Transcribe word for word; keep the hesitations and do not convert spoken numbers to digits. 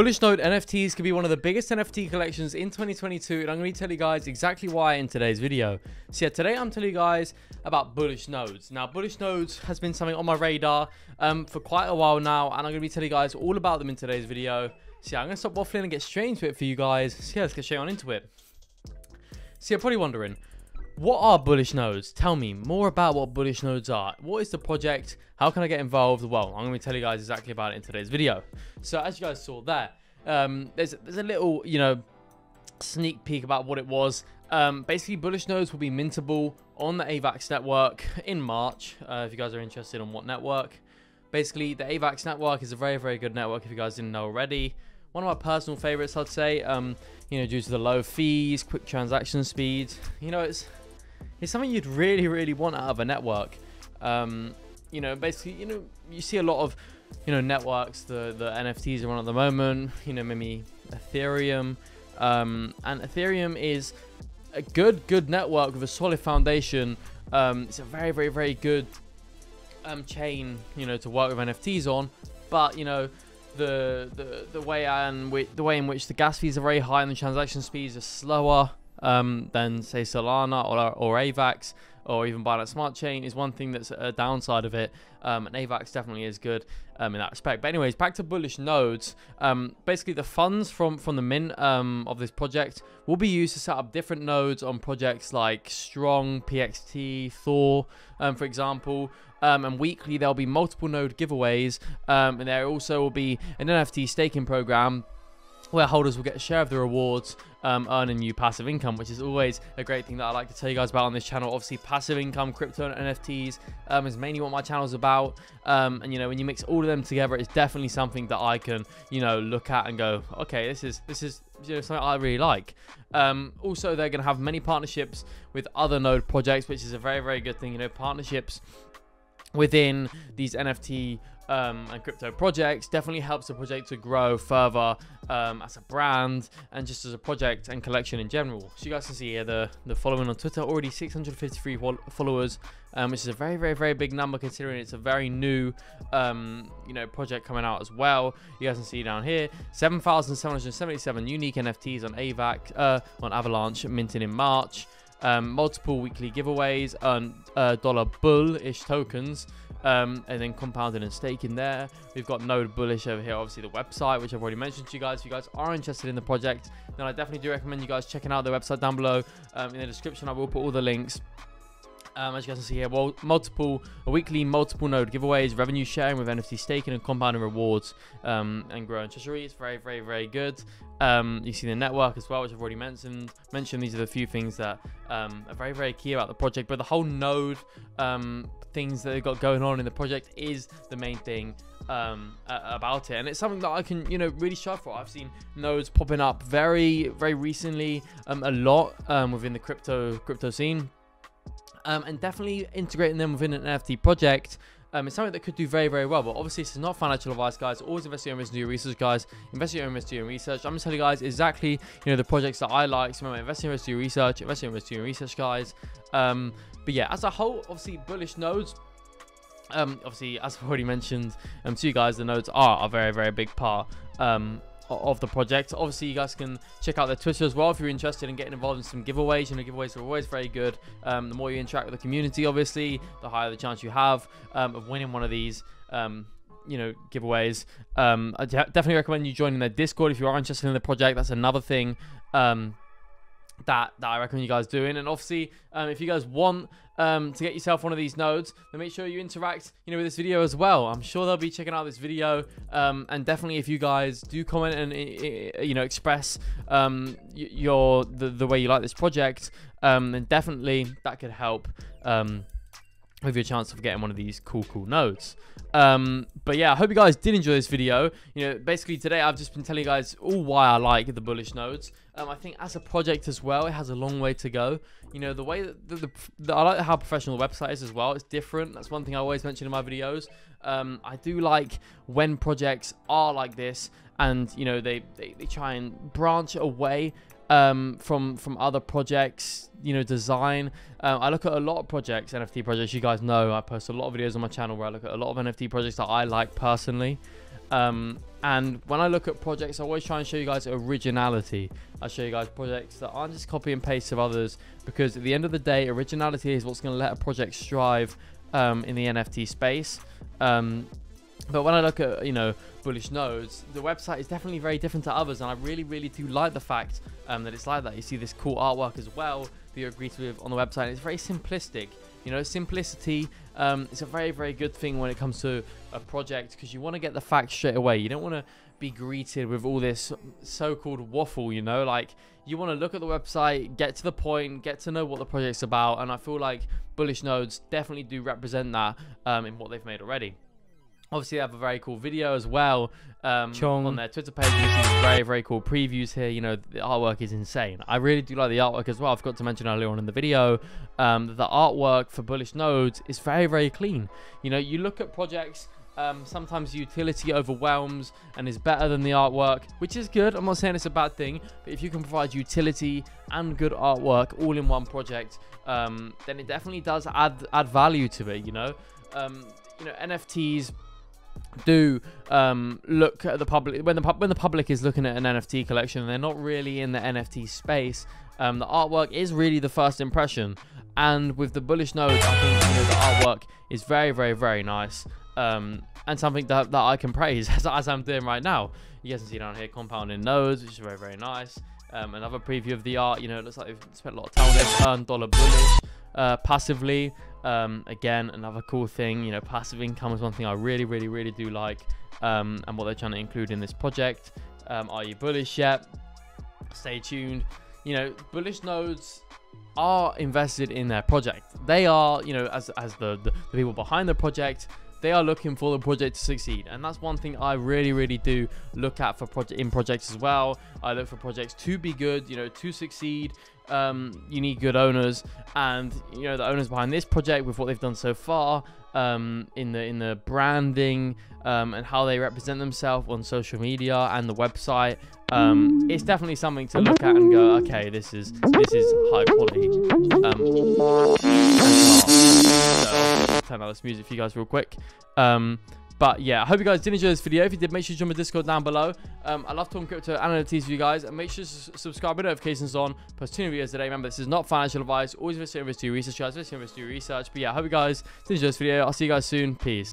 Bullish Node N F Ts could be one of the biggest N F T collections in twenty twenty-two, and I'm going to tell you guys exactly why in today's video. So yeah, today I'm telling you guys about Bullish Nodes. Now, Bullish Nodes has been something on my radar um, for quite a while now, and I'm going to be telling you guys all about them in today's video. So yeah, I'm going to stop waffling and get straight into it for you guys. So yeah, let's get straight on into it. So you're probably wondering, what are Bullish Nodes? Tell me more about what Bullish Nodes are. What is the project? How can I get involved? Well, I'm going to tell you guys exactly about it in today's video. So as you guys saw there, um, there's, there's a little, you know, sneak peek about what it was. Um, basically, Bullish Nodes will be mintable on the AVAX network in March, uh, if you guys are interested on what network. Basically, the AVAX network is a very, very good network if you guys didn't know already. One of my personal favorites, I'd say, um, you know, due to the low fees, quick transaction speeds. You know, it's it's something you'd really, really want out of a network. Um, you know, basically, you know, you see a lot of, you know, networks, the, the N F Ts are on at the moment, you know, maybe Ethereum. Um, and Ethereum is a good, good network with a solid foundation. Um, it's a very, very, very good um, chain, you know, to work with N F Ts on. But, you know, The, the the way and the way in which the gas fees are very high and the transaction speeds are slower um, than say Solana or, or AVAX or even Binance Smart Chain is one thing that's a downside of it, um, and AVAX definitely is good um, in that respect. But anyways, back to Bullish Nodes. Um, basically, the funds from from the mint um, of this project will be used to set up different nodes on projects like Strong, P X T, Thor, um, for example. Um, and weekly there'll be multiple node giveaways, um, and there also will be an N F T staking program where holders will get a share of the rewards, um, earning new passive income, which is always a great thing that I like to tell you guys about on this channel. Obviously, passive income, crypto, and N F Ts um, is mainly what my channel's about, um, and you know, when you mix all of them together, it's definitely something that I can, you know, look at and go, okay, this is this is you know, something I really like. Um, also, they're going to have many partnerships with other node projects, which is a very, very good thing. You know, partnerships within these N F T um, and crypto projects definitely helps the project to grow further um, as a brand and just as a project and collection in general. So you guys can see here the, the following on Twitter, already six hundred fifty-three followers, um, which is a very, very, very big number considering it's a very new um, you know, project coming out as well. You guys can see down here, seven thousand seven hundred seventy-seven unique N F Ts on AVAX, uh, on Avalanche, minted in March. Um, multiple weekly giveaways and uh, dollar bullish tokens, um, and then compounded and staking there. We've got Node Bullish over here, obviously the website, which I've already mentioned to you guys. If you guys are interested in the project, then I definitely do recommend you guys checking out the website down below. Um, in the description, I will put all the links. Um, as you guys can see here, well, multiple weekly multiple node giveaways, revenue sharing with N F T staking and compounding rewards, um, and growing treasury. It's very, very, very good. Um, you see the network as well, which I've already mentioned. Mentioned these are the few things that um, are very, very key about the project. But the whole node um, things that they've got going on in the project is the main thing um, about it, and it's something that I can, you know, really strive for. I've seen nodes popping up very, very recently, um, a lot um, within the crypto crypto scene. Um, and definitely integrating them within an N F T project um, is something that could do very, very well. But obviously, this is not financial advice, guys. Always invest in your own risk, do your research, guys. Invest in your own risk, do your research. I'm just telling you guys exactly, you know, the projects that I like. So remember, invest in your risk, do your research. Invest in your risk, do your research, guys. Um, but yeah, as a whole, obviously, Bullish Nodes. Um, obviously, as I've already mentioned um, to you guys, the nodes are a very, very big part Um, of the project. Obviously, you guys can check out their Twitter as well if you're interested in getting involved in some giveaways. You know, giveaways are always very good. Um, the more you interact with the community, obviously, the higher the chance you have um, of winning one of these, um, you know, giveaways. Um, I definitely recommend you joining their Discord if you are interested in the project. That's another thing um, that, that I recommend you guys doing. And obviously, um, if you guys want um, to get yourself one of these nodes, then make sure you interact, you know, with this video as well. I'm sure they'll be checking out this video. Um, and definitely if you guys do comment and, you know, express um, your, the, the way you like this project, um, then definitely that could help um, with your chance of getting one of these cool, cool nodes. Um, but yeah, I hope you guys did enjoy this video. You know, basically today I've just been telling you guys all why I like the Bullish Nodes. Um, I think as a project as well, it has a long way to go. You know, the way that the, the, the, I like how professional the website is as well. It's different. That's one thing I always mention in my videos. Um, I do like when projects are like this and, you know, they, they, they try and branch away Um, from from other projects, you know, design. Um, I look at a lot of projects, N F T projects. You guys know I post a lot of videos on my channel where I look at a lot of N F T projects that I like personally. Um, and when I look at projects, I always try and show you guys originality. I show you guys projects that aren't just copy and paste of others, because at the end of the day, originality is what's going to let a project strive um, in the N F T space. Um, but when I look at, you know, Bullish Nodes, the website is definitely very different to others, and I really, really do like the fact um, that it's like that. You see this cool artwork as well that you're greeted with on the website, and it's very simplistic. You know, simplicity um, is a very, very good thing when it comes to a project, because you want to get the facts straight away. You don't want to be greeted with all this so-called waffle, you know, like you want to look at the website, get to the point, get to know what the project's about. And I feel like Bullish Nodes definitely do represent that um, in what they've made already. Obviously, they have a very cool video as well um, on their Twitter page. You see some very, very cool previews here. You know, the artwork is insane. I really do like the artwork as well. I forgot to mention earlier on in the video um, that the artwork for Bullish Nodes is very, very clean. You know, you look at projects, um, sometimes utility overwhelms and is better than the artwork, which is good. I'm not saying it's a bad thing, but if you can provide utility and good artwork all in one project, um, then it definitely does add, add value to it, you know. Um, you know, N F Ts... do um look at the public when the pub when the public is looking at an N F T collection and they're not really in the N F T space, um the artwork is really the first impression. And with the Bullish Nodes, I think, you know, the artwork is very, very, very nice, um and something that, that I can praise as, as I'm doing right now. You guys can see down here compounding nodes, which is very, very nice. Um another preview of the art, you know, it looks like they've spent a lot of time they've earned dollar bullish uh passively. Um again, another cool thing, you know, passive income is one thing I really, really, really do like, um and what they're trying to include in this project. Um are you bullish yet? Stay tuned. You know, Bullish Nodes are invested in their project. They are, you know, as as the, the the people behind the project, they are looking for the project to succeed. And that's one thing I really, really do look at for project in projects as well. I look for projects to be good, you know, to succeed. Um, you need good owners, and you know, the owners behind this project, with what they've done so far um, in the in the branding um, and how they represent themselves on social media and the website, um, it's definitely something to look at and go, okay, this is this is high quality. Um, so, turn out this music for you guys real quick. Um, But yeah, I hope you guys did enjoy this video. If you did, make sure you join my Discord down below. Um, I love talking crypto analytics for you guys. And make sure to subscribe with notifications on. Post two new videos today. Remember, this is not financial advice. Always visit your research, guys. Visit your research. But yeah, I hope you guys did enjoy this video. I'll see you guys soon. Peace.